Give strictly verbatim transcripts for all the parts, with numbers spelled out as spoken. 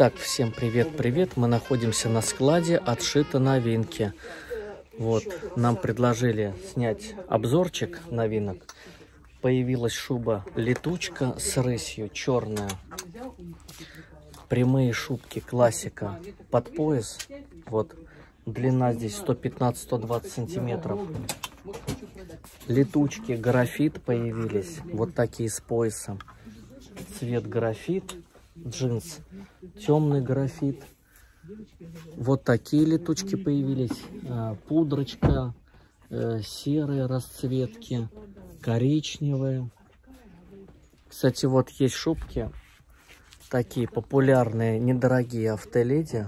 Итак, всем привет-привет. Мы находимся на складе «Отшито новинки». Вот, нам предложили снять обзорчик новинок. Появилась шуба «Летучка» с рысью, черная. Прямые шубки, классика, под пояс. Вот, длина здесь сто пятнадцать — сто двадцать сантиметров. Летучки графит появились, вот такие с поясом. Цвет графит, джинс темный графит. Вот такие летучки появились. Пудрочка, серые расцветки, коричневые. Кстати, вот есть шубки, такие популярные, недорогие автоледи.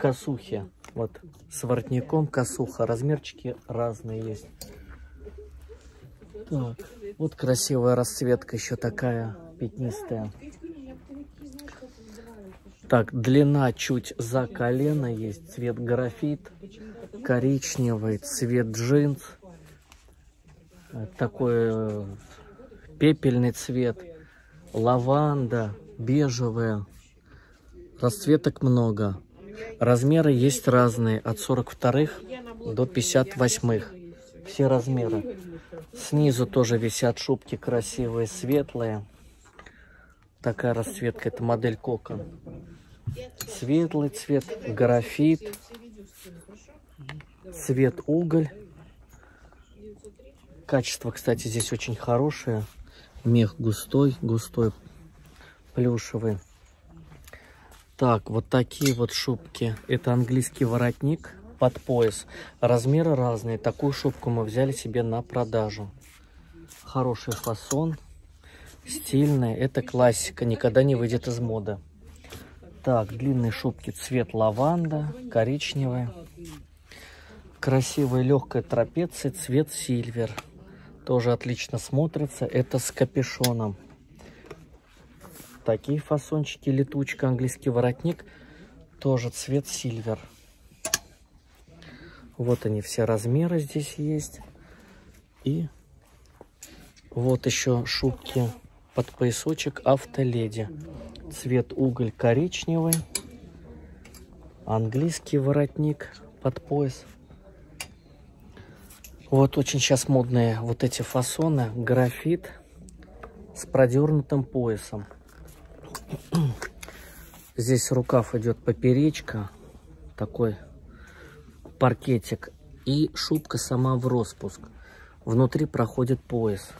Косухи, вот с воротником косуха. Размерчики разные есть. Так, вот красивая расцветка еще такая, пятнистая. Так, длина чуть за колено есть, цвет графит, коричневый, цвет джинс, такой пепельный цвет, лаванда, бежевая. Расцветок много. Размеры есть разные, от сорок вторых до пятьдесят восьмых. Все размеры. Снизу тоже висят шубки красивые, светлые. Такая расцветка, это модель Кока. Светлый цвет, графит, цвет уголь. Качество, кстати, здесь очень хорошее. Мех густой, густой, плюшевый. Так, вот такие вот шубки. Это английский воротник под пояс. Размеры разные. Такую шубку мы взяли себе на продажу. Хороший фасон. Стильная. Это классика. Никогда не выйдет из моды. Так, длинные шубки. Цвет лаванда. Коричневая. Красивая легкая трапеция. Цвет сильвер. Тоже отлично смотрится. Это с капюшоном. Такие фасончики. Летучка. Английский воротник. Тоже цвет сильвер. Вот они, все размеры здесь есть. И вот еще шубки под поясочек автоледи. Цвет уголь коричневый. Английский воротник под пояс. Вот очень сейчас модные вот эти фасоны. Графит с продернутым поясом. Здесь рукав идет поперечка. Такой паркетик, и шубка сама в распуск, внутри проходит пояс.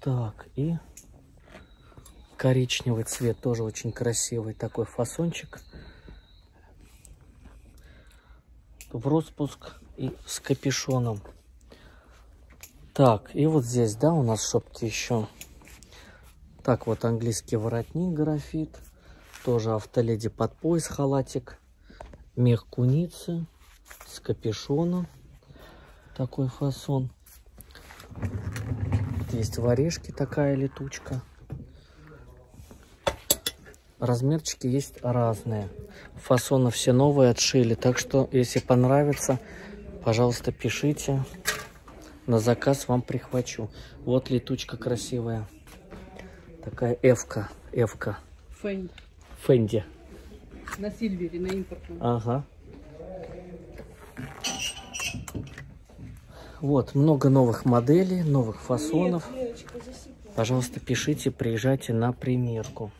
Так, и коричневый цвет, тоже очень красивый такой фасончик, в распуск и с капюшоном. Так, и вот здесь, да, у нас шубки еще. Так, вот английский воротник графит, тоже автоледи под пояс, халатик. Мех куницы с капюшоном, такой фасон. Вот есть в орешке такая летучка. Размерчики есть разные. Фасоны все новые отшили, так что если понравится, пожалуйста, пишите. На заказ вам прихвачу. Вот летучка красивая. Такая эфка, эфка. Фенди. На сильвере, на импортном. Ага. Вот, много новых моделей, новых фасонов. Нет, Лерочка, пожалуйста, пишите, приезжайте на примерку.